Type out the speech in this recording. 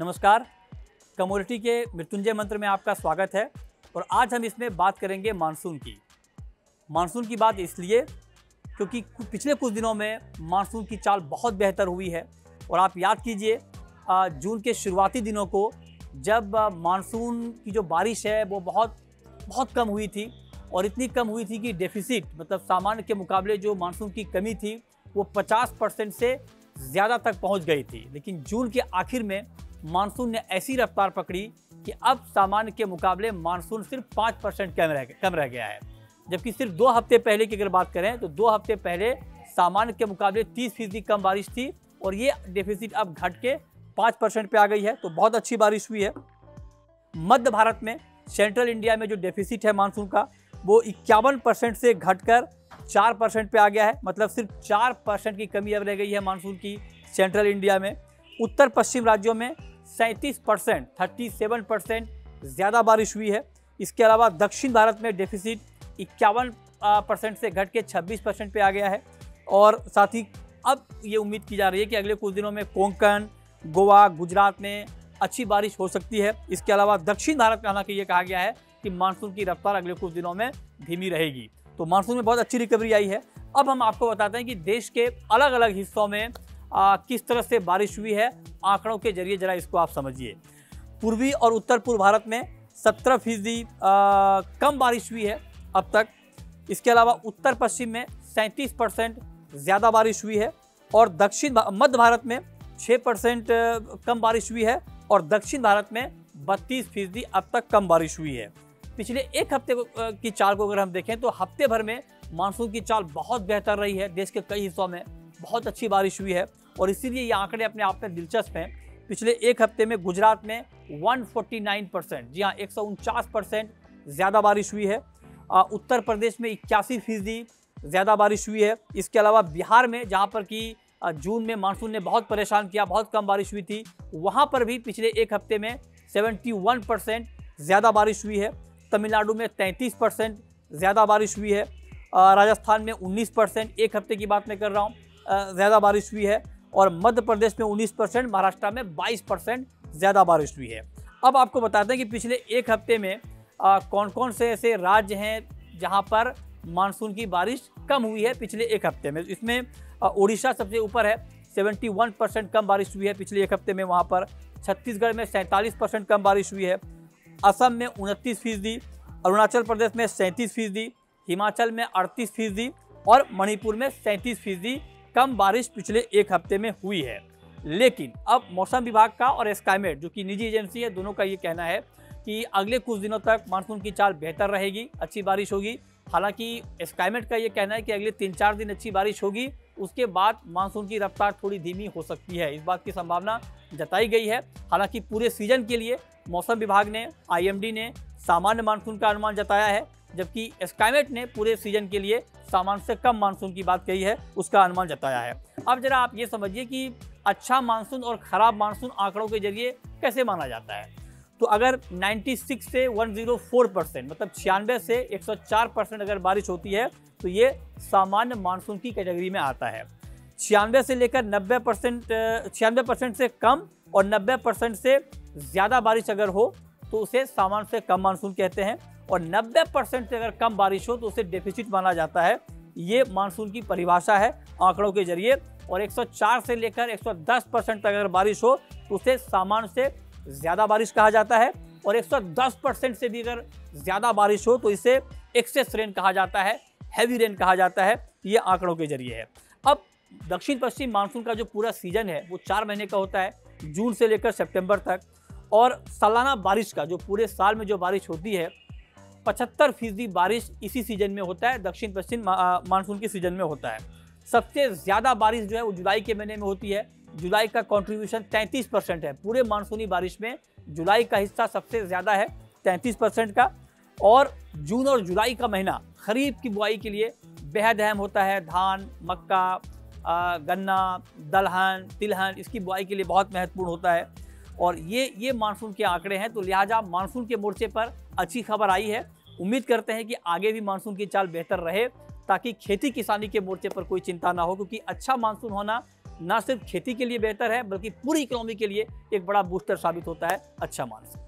नमस्कार, कमोडिटी के मृत्युंजय मंत्र में आपका स्वागत है। और आज हम इसमें बात करेंगे मानसून की बात इसलिए क्योंकि पिछले कुछ दिनों में मानसून की चाल बहुत बेहतर हुई है। और आप याद कीजिए, जून के शुरुआती दिनों को जब मानसून की जो बारिश है वो बहुत कम हुई थी, और इतनी कम हुई थी कि डेफिसिट, मतलब सामान्य के मुकाबले जो मानसून की कमी थी वो 50% से ज़्यादा तक पहुंच गई थी। लेकिन जून के आखिर में मानसून ने ऐसी रफ्तार पकड़ी कि अब सामान्य के मुकाबले मानसून सिर्फ 5% कम रह गया है। जबकि सिर्फ 2 हफ्ते पहले की अगर बात करें तो 2 हफ्ते पहले सामान्य के मुकाबले 30% कम बारिश थी, और ये डेफिसिट अब घट के 5% पे आ गई है। तो बहुत अच्छी बारिश हुई है। मध्य भारत में, सेंट्रल इंडिया में जो डेफिसिट है मानसून का वो 51% से घटकर 4% पे आ गया है। मतलब सिर्फ 4% की कमी अब रह गई है मानसून की सेंट्रल इंडिया में। उत्तर पश्चिम राज्यों में 37%, 37% ज़्यादा बारिश हुई है। इसके अलावा दक्षिण भारत में डेफिसिट 51% से घट के 26% पे आ गया है। और साथ ही अब ये उम्मीद की जा रही है कि अगले कुछ दिनों में कोंकण, गोवा, गुजरात में अच्छी बारिश हो सकती है। इसके अलावा दक्षिण भारत में हालांकि ये कहा गया है कि मानसून की रफ्तार अगले कुछ दिनों में धीमी रहेगी। तो मानसून में बहुत अच्छी रिकवरी आई है। अब हम आपको बताते हैं कि देश के अलग अलग हिस्सों में किस तरह से बारिश हुई है। आंकड़ों के जरिए जरा इसको आप समझिए। पूर्वी और उत्तर पूर्व भारत में 17% कम बारिश हुई है अब तक। इसके अलावा उत्तर पश्चिम में 37% ज़्यादा बारिश हुई है, और मध्य भारत में 6% कम बारिश हुई है, और दक्षिण भारत में 32% अब तक कम बारिश हुई है। पिछले एक हफ्ते की चाल को अगर हम देखें तो हफ्ते भर में मानसून की चाल बहुत बेहतर रही है। देश के कई हिस्सों में बहुत अच्छी बारिश हुई है, और इसीलिए ये आंकड़े अपने आप में दिलचस्प हैं। पिछले एक हफ्ते में गुजरात में 149%, जी हाँ 149% ज़्यादा बारिश हुई है। उत्तर प्रदेश में 81% ज़्यादा बारिश हुई है। इसके अलावा बिहार में, जहाँ पर कि जून में मानसून ने बहुत परेशान किया, बहुत कम बारिश हुई थी, वहाँ पर भी पिछले एक हफ्ते में 71% ज़्यादा बारिश हुई है। तमिलनाडु में 33% ज़्यादा बारिश हुई है। राजस्थान में 19%, एक हफ्ते की बात मैं कर रहा हूँ, ज़्यादा बारिश हुई है। और मध्य प्रदेश में 19%, महाराष्ट्र में 22% ज़्यादा बारिश हुई है। अब आपको बताते हैं कि पिछले एक हफ्ते में कौन कौन से ऐसे राज्य हैं जहाँ पर मानसून की बारिश कम हुई है पिछले एक हफ्ते में। इसमें उड़ीसा सबसे ऊपर है, 71% कम बारिश हुई है पिछले एक हफ्ते में वहाँ पर। छत्तीसगढ़ में 47% कम बारिश हुई है। असम में 29%, अरुणाचल प्रदेश में 37%, हिमाचल में 38%, और मणिपुर में 37% कम बारिश पिछले एक हफ्ते में हुई है। लेकिन अब मौसम विभाग का और एस्काइमेट, जो कि निजी एजेंसी है, दोनों का ये कहना है कि अगले कुछ दिनों तक मानसून की चाल बेहतर रहेगी, अच्छी बारिश होगी। हालांकि एस्काइमेट का ये कहना है कि अगले 3-4 दिन अच्छी बारिश होगी, उसके बाद मानसून की रफ्तार थोड़ी धीमी हो सकती है, इस बात की संभावना जताई गई है। हालांकि पूरे सीजन के लिए मौसम विभाग ने, आईएमडी ने सामान्य मानसून का अनुमान जताया है, जबकि एस्काइमेट ने पूरे सीजन के लिए सामान्य से कम मानसून की बात कही है, उसका अनुमान जताया है। अब जरा आप ये समझिए कि अच्छा मानसून और ख़राब मानसून आंकड़ों के जरिए कैसे माना जाता है। तो अगर 96 से 104%, मतलब 96 से 104% अगर बारिश होती है तो ये सामान्य मानसून की कैटेगरी में आता है। 96 से लेकर 90%, 96% से कम और 90% से ज़्यादा बारिश अगर हो तो उसे सामान्य से कम मानसून कहते हैं, और 90% से अगर कम बारिश हो तो उसे डेफिसिट माना जाता है। ये मानसून की परिभाषा है आंकड़ों के जरिए। और 104 से लेकर 110% तक अगर बारिश हो तो उसे सामान्य से ज़्यादा बारिश कहा जाता है, और 110% से भी अगर ज़्यादा बारिश हो तो इसे एक्सेस रेन कहा जाता है, हैवी रेन कहा जाता है। ये आंकड़ों के जरिए है। अब दक्षिण पश्चिम मानसून का जो पूरा सीजन है वो 4 महीने का होता है, जून से लेकर सितंबर तक, और सालाना बारिश का, जो पूरे साल में जो बारिश होती है, 75% बारिश इसी सीजन में होता है, दक्षिण पश्चिम मानसून के सीजन में होता है। सबसे ज़्यादा बारिश जो है वो जुलाई के महीने में होती है। जुलाई का कंट्रीब्यूशन 33% है। पूरे मानसूनी बारिश में जुलाई का हिस्सा सबसे ज़्यादा है, 33% का। और जून और जुलाई का महीना खरीफ की बुआई के लिए बेहद अहम होता है। धान, मक्का, गन्ना, दलहन, तिलहन, इसकी बुआई के लिए बहुत महत्वपूर्ण होता है। और ये मानसून के आंकड़े हैं। तो लिहाजा मानसून के मोर्चे पर अच्छी खबर आई है। उम्मीद करते हैं कि आगे भी मानसून की चाल बेहतर रहे, ताकि खेती किसानी के मोर्चे पर कोई चिंता ना हो, क्योंकि अच्छा मानसून होना ना सिर्फ खेती के लिए बेहतर है बल्कि पूरी इकोनॉमी के लिए एक बड़ा बूस्टर साबित होता है अच्छा मानसून।